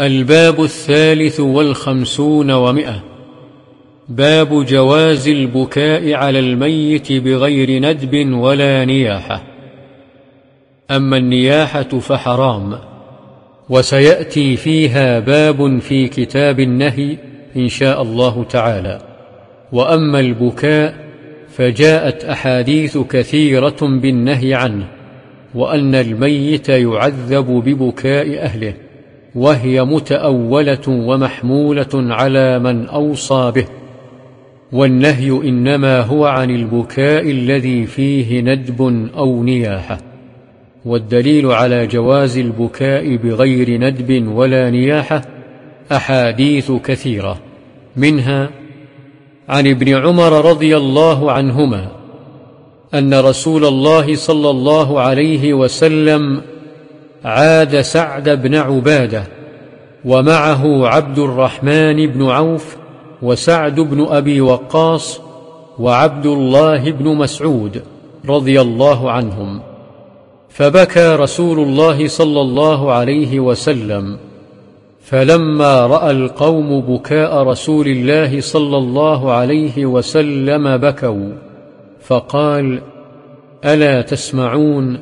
الباب 53 باب جواز البكاء على الميت بغير ندب ولا نياحة. أما النياحة فحرام، وسيأتي فيها باب في كتاب النهي إن شاء الله تعالى. وأما البكاء فجاءت أحاديث كثيرة بالنهي عنه، وأن الميت يعذب ببكاء أهله، وهي متأولة ومحمولة على من أوصى به، والنهي إنما هو عن البكاء الذي فيه ندب أو نياحة. والدليل على جواز البكاء بغير ندب ولا نياحة أحاديث كثيرة، منها عن ابن عمر رضي الله عنهما أن رسول الله صلى الله عليه وسلم عاد سعد بن عبادة ومعه عبد الرحمن بن عوف وسعد بن أبي وقاص وعبد الله بن مسعود رضي الله عنهم، فبكى رسول الله صلى الله عليه وسلم. فلما رأى القوم بكاء رسول الله صلى الله عليه وسلم بكوا، فقال: ألا تسمعون؟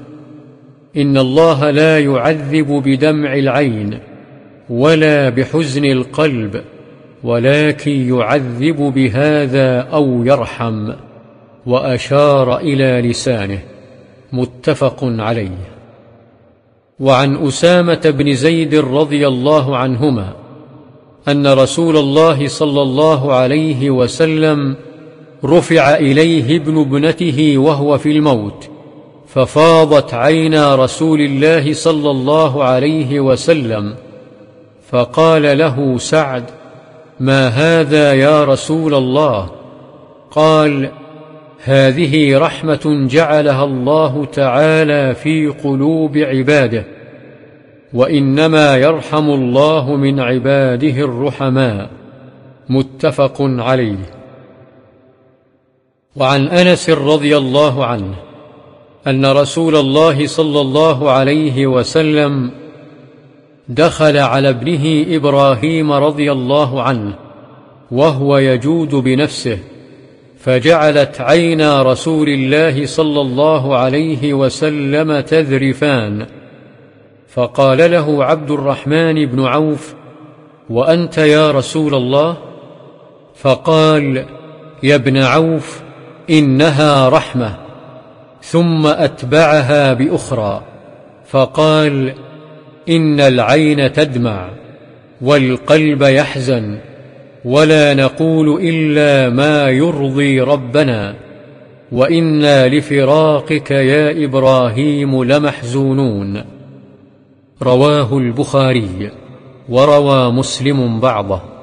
إن الله لا يعذب بدمع العين ولا بحزن القلب، ولكن يعذب بهذا أو يرحم. وأشار إلى لسانه. متفق عليه. وعن أسامة بن زيد رضي الله عنهما أن رسول الله صلى الله عليه وسلم رفع إليه ابن ابنته وهو في الموت، ففاضت عينا رسول الله صلى الله عليه وسلم، فقال له سعد: ما هذا يا رسول الله؟ قال: هذه رحمة جعلها الله تعالى في قلوب عباده، وإنما يرحم الله من عباده الرحماء. متفق عليه. وعن أنس رضي الله عنه أن رسول الله صلى الله عليه وسلم دخل على ابنه إبراهيم رضي الله عنه وهو يجود بنفسه، فجعلت عينا رسول الله صلى الله عليه وسلم تذرفان، فقال له عبد الرحمن بن عوف: وأنت يا رسول الله؟ فقال: يا ابن عوف، إنها رحمة. ثم أتبعها بأخرى فقال: إن العين تدمع والقلب يحزن، ولا نقول إلا ما يرضي ربنا، وإنا لفراقك يا إبراهيم لمحزونون. رواه البخاري، وروى مسلم بعضه.